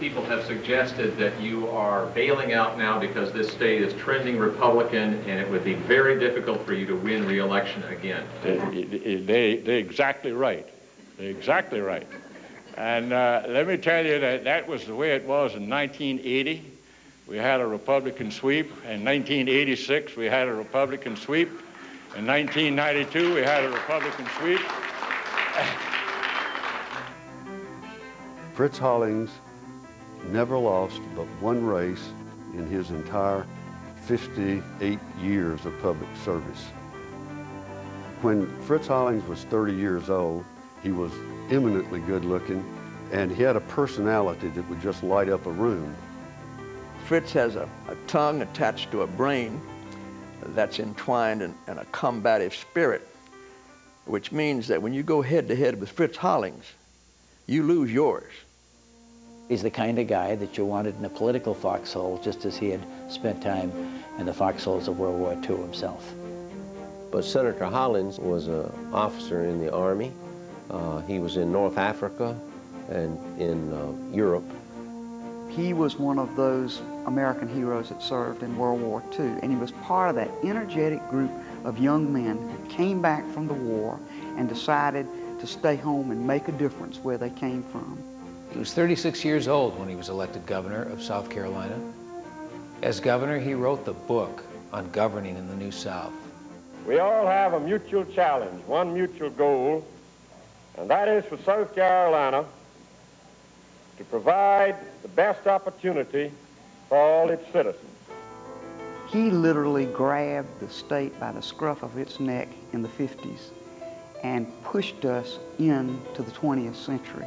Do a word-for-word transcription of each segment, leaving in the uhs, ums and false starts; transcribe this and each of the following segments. people have suggested that you are bailing out now because this state is trending Republican and it would be very difficult for you to win re-election again. They, they, they're exactly right. They're exactly right. And uh, let me tell you that that was the way it was in nineteen eighty. We had a Republican sweep. In nineteen eighty-six, we had a Republican sweep. In nineteen ninety-two, we had a Republican sweep. Fritz Hollings never lost but one race in his entire fifty-eight years of public service. When Fritz Hollings was thirty years old, he was eminently good looking, and he had a personality that would just light up a room. Fritz has a, a tongue attached to a brain that's entwined in, in a combative spirit, which means that when you go head to head with Fritz Hollings, you lose yours. He's the kind of guy that you wanted in a political foxhole, just as he had spent time in the foxholes of World War Two himself. But Senator Hollings was an officer in the Army. Uh, he was in North Africa and in uh, Europe. He was one of those American heroes that served in World War Two, and he was part of that energetic group of young men who came back from the war and decided to stay home and make a difference where they came from. He was thirty-six years old when he was elected governor of South Carolina. As governor, he wrote the book on governing in the New South. We all have a mutual challenge, one mutual goal, and that is for South Carolina to provide the best opportunity for all its citizens. He literally grabbed the state by the scruff of its neck in the fifties. And pushed us into the twentieth century.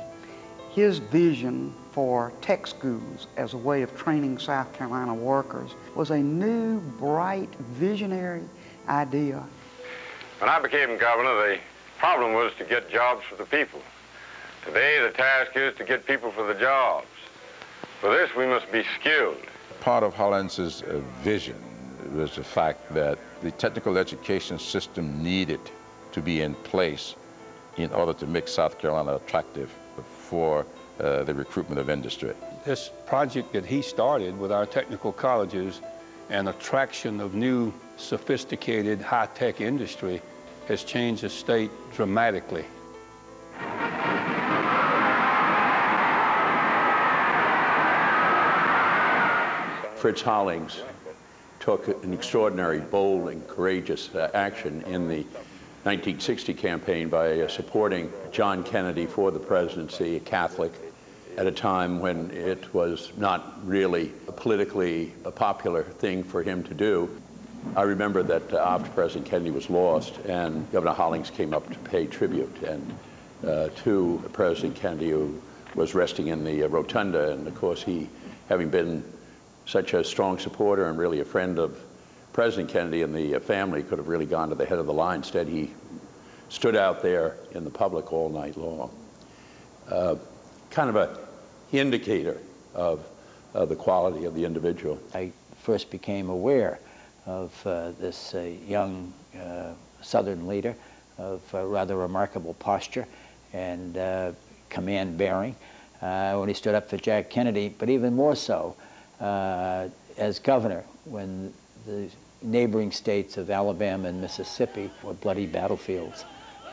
His vision for tech schools as a way of training South Carolina workers was a new, bright, visionary idea. When I became governor, the problem was to get jobs for the people. Today, the task is to get people for the jobs. For this, we must be skilled. Part of Hollings's vision was the fact that the technical education system needed to be in place in order to make South Carolina attractive for uh, the recruitment of industry. This project that he started with our technical colleges and attraction of new, sophisticated, high-tech industry has changed the state dramatically. Fritz Hollings took an extraordinary, bold, and courageous uh, action in the nineteen sixty campaign by uh, supporting John Kennedy for the presidency, a Catholic, at a time when it was not really a politically a popular thing for him to do. I remember that uh, after President Kennedy was lost and Governor Hollings came up to pay tribute and uh, to President Kennedy, who was resting in the uh, rotunda, and of course he, having been such a strong supporter and really a friend of President Kennedy and the family, could have really gone to the head of the line. Instead, he stood out there in the public all night long. Uh, kind of an indicator of uh, the quality of the individual. I first became aware of uh, this uh, young uh, Southern leader of uh, rather remarkable posture and uh, command bearing uh, when he stood up for Jack Kennedy, but even more so uh, as governor when the neighboring states of Alabama and Mississippi were bloody battlefields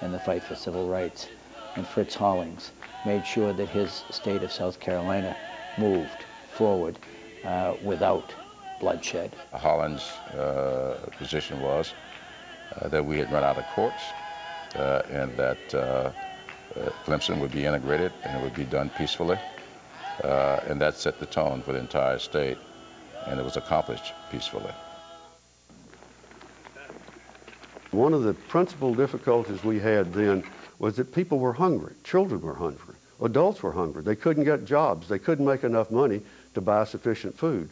in the fight for civil rights. And Fritz Hollings made sure that his state of South Carolina moved forward uh, without bloodshed. Hollings' uh, position was uh, that we had run out of courts uh, and that uh, uh, Clemson would be integrated and it would be done peacefully. Uh, and that set the tone for the entire state, and it was accomplished peacefully. One of the principal difficulties we had then was that people were hungry. Children were hungry. Adults were hungry. They couldn't get jobs. They couldn't make enough money to buy sufficient food.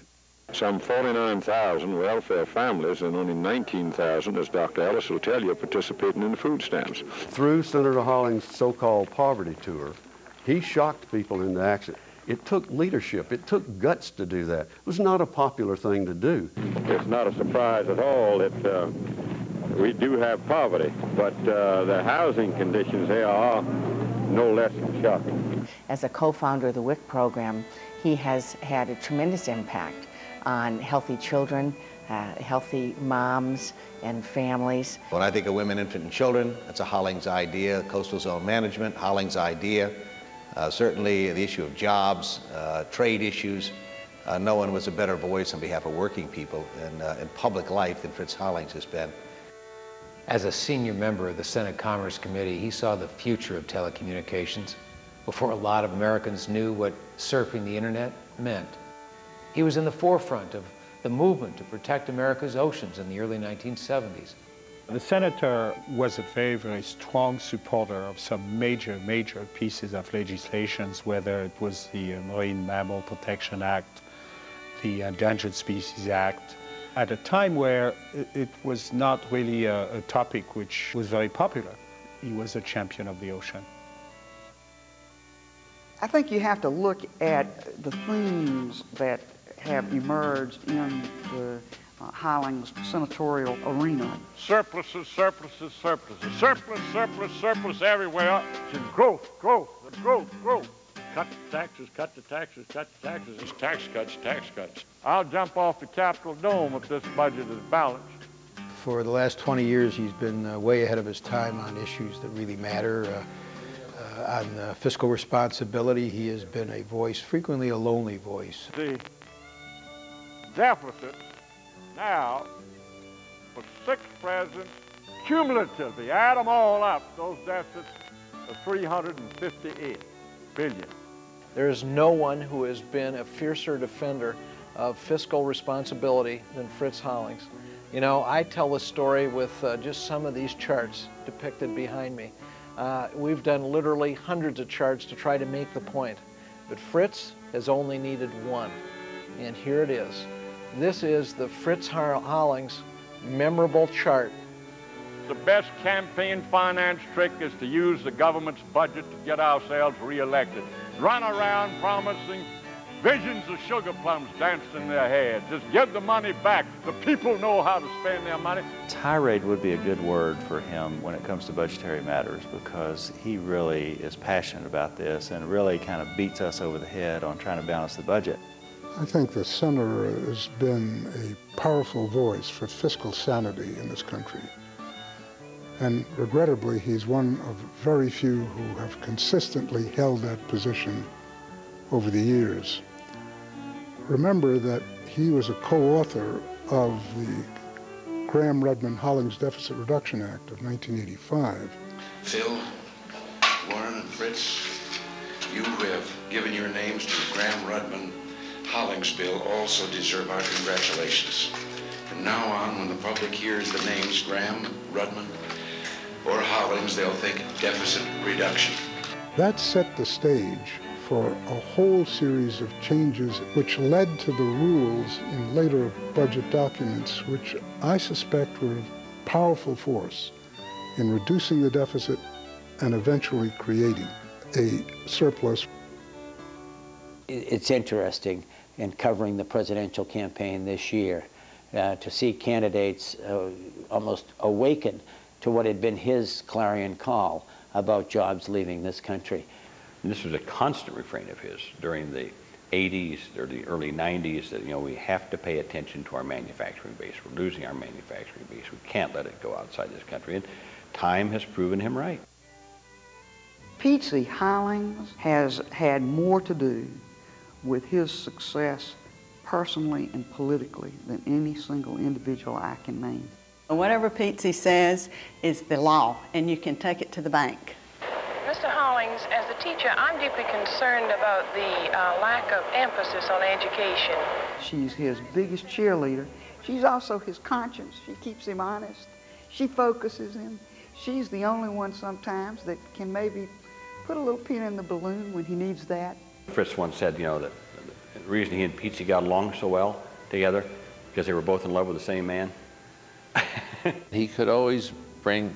Some forty-nine thousand welfare families and only nineteen thousand, as Doctor Ellis will tell you, participating in the food stamps. Through Senator Hollings' so-called poverty tour, he shocked people into action. It took leadership. It took guts to do that. It was not a popular thing to do. It's not a surprise at all that uh, we do have poverty, but uh, the housing conditions here are no less than shocking. As a co-founder of the W I C program, he has had a tremendous impact on healthy children, uh, healthy moms and families. When I think of women, infant, and children, that's a Hollings idea. Coastal zone management, Hollings idea. Uh, certainly the issue of jobs, uh, trade issues. Uh, no one was a better voice on behalf of working people in, uh, in public life than Fritz Hollings has been. As a senior member of the Senate Commerce Committee, he saw the future of telecommunications before a lot of Americans knew what surfing the internet meant. He was in the forefront of the movement to protect America's oceans in the early nineteen seventies. The senator was a very, very strong supporter of some major, major pieces of legislation, whether it was the Marine Mammal Protection Act, the Endangered Species Act, at a time where it was not really a, a topic which was very popular. He was a champion of the ocean. I think you have to look at the themes that have emerged in the uh, Hollings senatorial arena. Surpluses, surpluses, surpluses, surplus, surplus, surplus everywhere. It's growth, growth, growth, growth. Cut the taxes, cut the taxes, cut the taxes. It's tax cuts, tax cuts. I'll jump off the Capitol Dome if this budget is balanced. For the last twenty years, he's been uh, way ahead of his time on issues that really matter. Uh, uh, on uh, fiscal responsibility, he has been a voice, frequently a lonely voice. The deficit now for six presidents, cumulatively, add them all up, those deficits are three hundred fifty-eight billion dollars. There is no one who has been a fiercer defender of fiscal responsibility than Fritz Hollings. You know, I tell the story with uh, just some of these charts depicted behind me. Uh, we've done literally hundreds of charts to try to make the point, but Fritz has only needed one, and here it is. This is the Fritz Hollings memorable chart. The best campaign finance trick is to use the government's budget to get ourselves reelected. Run around promising visions of sugar plums danced in their head. Just give the money back. The people know how to spend their money. Tirade would be a good word for him when it comes to budgetary matters, because he really is passionate about this and really kind of beats us over the head on trying to balance the budget. I think the senator has been a powerful voice for fiscal sanity in this country. And regrettably, he's one of very few who have consistently held that position over the years. Remember that he was a co-author of the Graham-Rudman-Hollings Deficit Reduction Act of nineteen eighty-five. Phil, Warren, and Fritz, you who have given your names to the Graham-Rudman-Hollings bill also deserve our congratulations. From now on, when the public hears the names Graham, Rudman, or Hollings, they'll think deficit reduction. That set the stage for a whole series of changes which led to the rules in later budget documents, which I suspect were a powerful force in reducing the deficit and eventually creating a surplus. It's interesting in covering the presidential campaign this year uh, to see candidates uh, almost awaken to what had been his clarion call about jobs leaving this country. And this was a constant refrain of his during the eighties or the early nineties, that, you know, we have to pay attention to our manufacturing base. We're losing our manufacturing base. We can't let it go outside this country. And time has proven him right. Pizzi Hollings has had more to do with his success personally and politically than any single individual I can name. Whatever Pizzi says is the law, and you can take it to the bank. Mister Hollings, as a teacher, I'm deeply concerned about the uh, lack of emphasis on education. She's his biggest cheerleader. She's also his conscience. She keeps him honest. She focuses him. She's the only one sometimes that can maybe put a little pin in the balloon when he needs that. Fritz once said, you know, that the reason he and Pizzi got along so well together, because they were both in love with the same man. He could always bring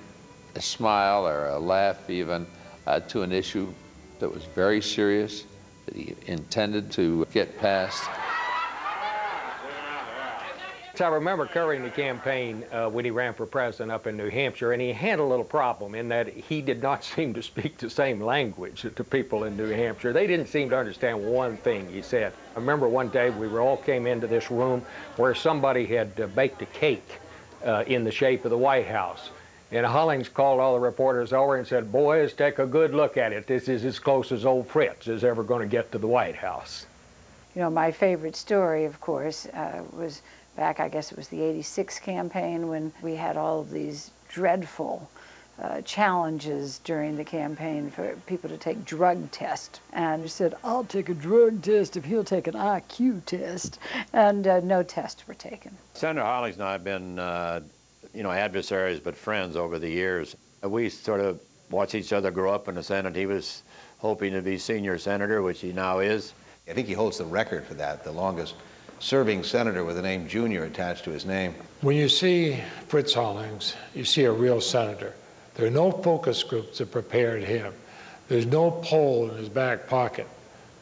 a smile or a laugh even uh, to an issue that was very serious, that he intended to get past. So I remember covering the campaign uh, when he ran for president up in New Hampshire, and he had a little problem in that he did not seem to speak the same language to people in New Hampshire. They didn't seem to understand one thing he said. I remember one day we were all came into this room where somebody had uh, baked a cake uh, in the shape of the White House. And Hollings called all the reporters over and said, "Boys, take a good look at it. This is as close as old Fritz is ever going to get to the White House." You know, my favorite story, of course, uh, was back, I guess it was the eighty-six campaign, when we had all of these dreadful uh, challenges during the campaign for people to take drug tests. And he said, "I'll take a drug test if he'll take an I Q test." And uh, no tests were taken. Senator Hollings and I have been uh, you know, adversaries but friends over the years. We sort of watched each other grow up in the Senate. He was hoping to be senior senator, which he now is. I think he holds the record for that, the longest serving senator with the name Junior attached to his name. When you see Fritz Hollings, you see a real senator. There are no focus groups that prepared him. There's no poll in his back pocket.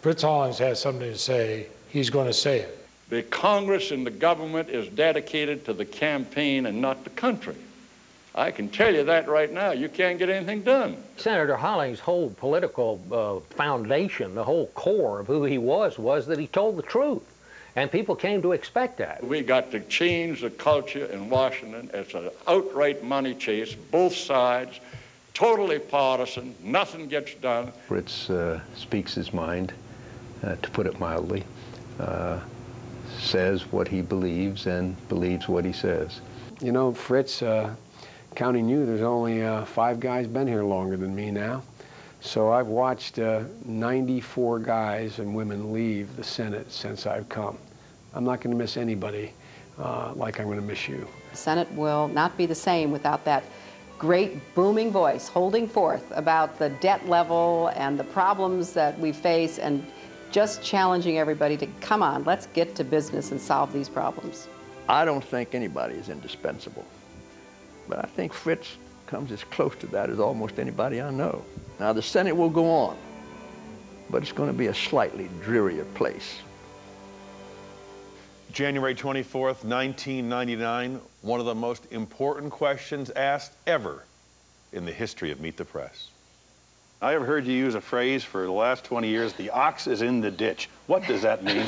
Fritz Hollings has something to say. He's going to say it. The Congress and the government is dedicated to the campaign and not the country. I can tell you that right now. You can't get anything done. Senator Hollings' whole political uh, foundation, the whole core of who he was, was that he told the truth. And people came to expect that. We got to change the culture in Washington. It's an outright money chase, both sides, totally partisan, nothing gets done. Fritz uh, speaks his mind, uh, to put it mildly. Uh, says what he believes and believes what he says. You know, Fritz, uh, counting you, there's only uh, five guys been here longer than me now. So I've watched uh, ninety-four guys and women leave the Senate since I've come. I'm not going to miss anybody uh, like I'm going to miss you. The Senate will not be the same without that great booming voice holding forth about the debt level and the problems that we face, and just challenging everybody to, come on, let's get to business and solve these problems. I don't think anybody is indispensable, but I think Fritz comes as close to that as almost anybody I know. Now, the Senate will go on, but it's going to be a slightly drearier place. January twenty-fourth, nineteen ninety-nine, one of the most important questions asked ever in the history of Meet the Press. I have heard you use a phrase for the last twenty years, "the ox is in the ditch." What does that mean?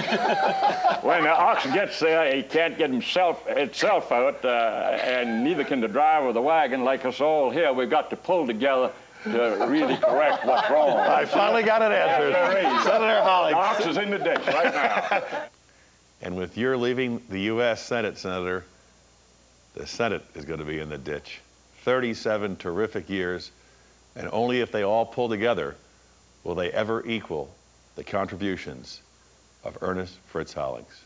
When the ox gets there, he can't get himself, itself out, uh, and neither can the driver of the wagon. Like us all here, we've got to pull together to really correct what's wrong. I finally got an answer. Senator Hollings. The ox is in the ditch right now. And with your leaving the U S Senate, Senator, the Senate is going to be in the ditch. thirty-seven terrific years. And only if they all pull together will they ever equal the contributions of Ernest Fritz Hollings.